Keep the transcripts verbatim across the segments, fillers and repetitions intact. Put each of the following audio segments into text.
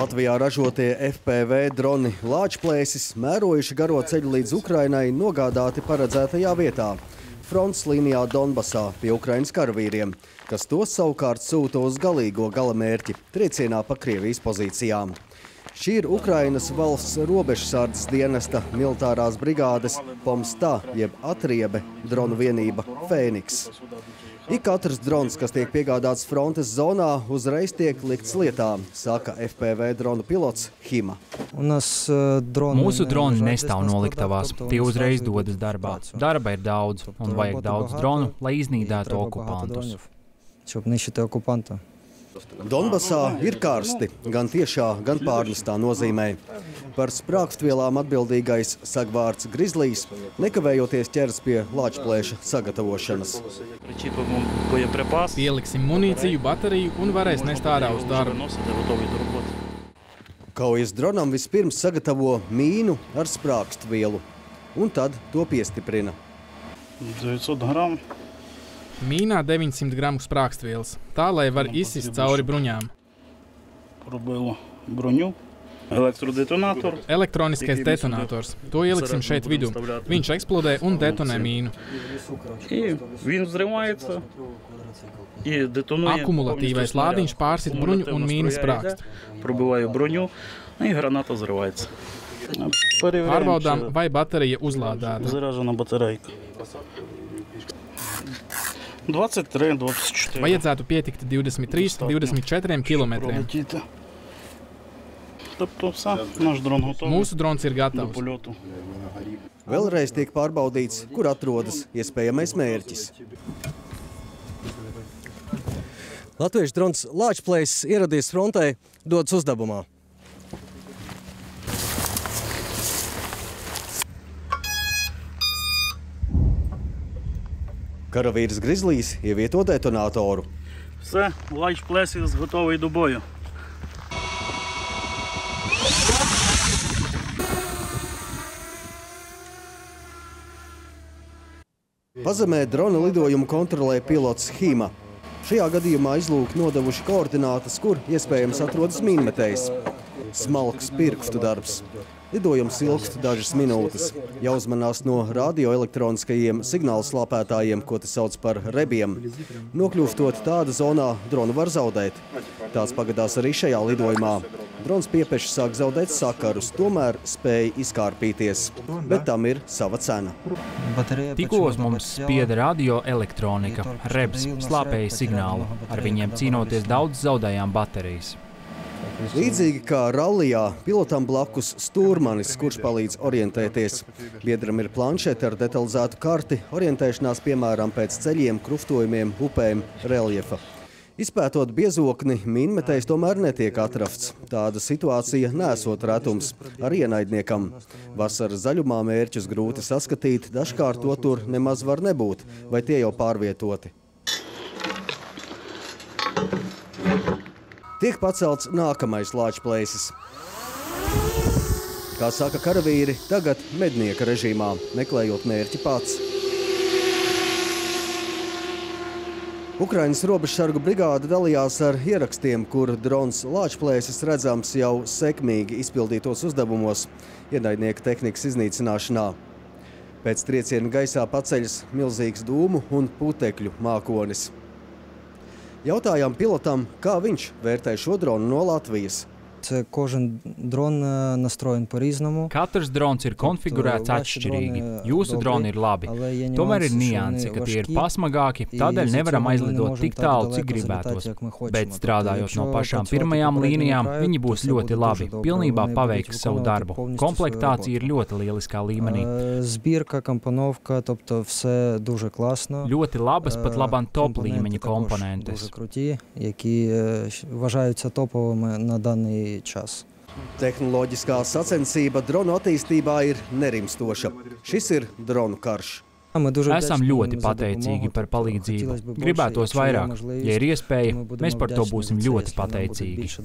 Latvijā ražotie F P V droni Lāčplēsis mērojuši garo ceļu līdz Ukrainai, nogādāti paredzētajā vietā – fronts līnijā Donbassā pie Ukrainas karavīriem, kas tos savukārt sūta uz galīgo galamērķi – triecienā pa Krievijas pozīcijām. Šī ir Ukrainas valsts robežsardzes dienesta militārās brigādes Pomstā jeb Atriebe dronu vienība Fēniks. Ik katrs drons, kas tiek piegādāts frontes zonā, uzreiz tiek likts lietā, saka F P V dronu pilots Hīma. Mūsu droni nestāv noliktavās, tie uzreiz dodas darbā. Darba ir daudz un vajag daudz dronu, lai iznīdētu okupantus. Donbasā ir karsti, gan tiešā, gan pārnestā nozīmē. Par sprākstvielām atbildīgais sagvārds Grizlijs nekavējoties ķers pie Lāčplēša sagatavošanas. Pieliksim munīciju, bateriju un varēs nest ārā uz darbu. Kaujas dronam vispirms sagatavo mīnu ar sprākstvielu un tad to piestiprina. deviņsimt gramu. Mīnā deviņsimt gramu sprākstvielas, tā, lai var izsist cauri bruņām. Elektroniskais detonators. To ieliksim šeit vidū. Viņš eksplodē un detonē mīnu. Akumulatīvais lādiņš pārsit bruņu un mīnas sprākstu. Pārbaudām, vai baterija uzlādēta. divdesmit trīs, divdesmit četri. Vajadzētu pietikt divdesmit trīs, divdesmit četriem kilometriem. Mūsu drons ir gatavs. Vēlreiz tiek pārbaudīts, kur atrodas iespējamais mērķis. Latviešu drons Lāčplēsis ieradies frontē, dodas uzdevumā. Karavīrs Grizlijs ievieto detonātoru. Vse, Lāčplēsis gotovi do boju. Pazemē drona lidojumu kontrolē pilots Hīma. Šajā gadījumā izlūk nodevuši koordinātas, kur iespējams atrodas mīnmetējs. Smalks pirkstu darbs. Lidojums ilgst dažas minūtes. Jāuzmanās no radioelektroniskajiem signālslāpētājiem, ko te sauc par rebiem. Nokļūstot tāda zonā, dronu var zaudēt. Tāds pagadās arī šajā lidojumā. Drons piepeši sāk zaudēt sakarus, tomēr spēja izkārpīties. Bet tam ir sava cena. Tikos mums spieda radioelektronika, rebs, slāpēja signālu. Ar viņiem cīnoties daudz zaudējām baterijas. Līdzīgi kā rallijā, pilotam blakus stūrmanis, kurš palīdz orientēties. Biedram ir planšete ar detalizētu karti, orientēšanās piemēram pēc ceļiem, krustojumiem, upēm, reljefa. Izpētot biezokni, mīnmetējs tomēr netiek atrafts. Tāda situācija nesot retums arī ienaidniekam. Vasaras zaļumā mērķus grūti saskatīt, dažkārt to tur nemaz var nebūt, vai tie jau pārvietoti. Tiek pacelts nākamais Lāčplēsis. Kā saka karavīri, tagad mednieka režīmā, meklējot mērķi pats. Ukrainas robežsargu brigāde dalījās ar ierakstiem, kur drons Lāčplēsis redzams jau sekmīgi izpildītos uzdevumos ienaidnieka tehnikas iznīcināšanā. Pēc trieciena gaisā paceļas milzīgs dūmu un putekļu mākonis. Jautājām pilotam, kā viņš vērtē šo dronu no Latvijas. Katrs drons ir konfigurēts atšķirīgi. Jūsu droni ir labi. Tomēr ir niansi, ka tie ir pasmagāki, tādēļ nevaram aizlidot tik tālu, cik gribētos. Bet strādājot no pašām pirmajām līnijām, viņi būs ļoti labi, pilnībā paveiks savu darbu. Komplektācija ir ļoti lieliskā līmenī. Ļoti labas, pat labam top līmeņa komponentes. Tehnoloģiskā sacensība dronu attīstībā ir nerimstoša. Šis ir dronu karš. Esam ļoti pateicīgi par palīdzību. Gribētos vairāk. Ja ir iespēja, mēs par to būsim ļoti pateicīgi.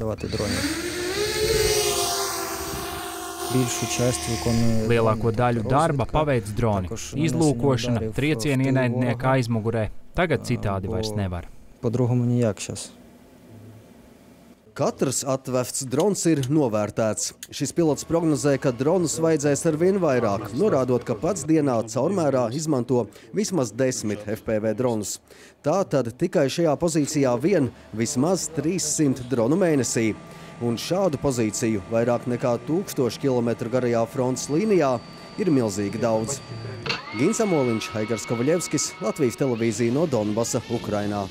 Lielāko daļu darba paveic droni. Izlūkošana, triecieni ienaidnieka aizmugurē. Tagad citādi vairs nevar. Katrs atvests drons ir novērtēts. Šis pilots prognozē, ka dronus vajadzēs arvien vairāk, norādot, ka pats dienā caurmērā izmanto vismaz desmit F P V dronus. Tātad tikai šajā pozīcijā vien vismaz trīs simti dronu mēnesī. Un šādu pozīciju vairāk nekā tūkstošu kilometru garajā frontes līnijā ir milzīgi daudz. Gints Amoliņš, Aigars Kovaļevskis, Latvijas Televīzija no Donbassa, Ukrainā.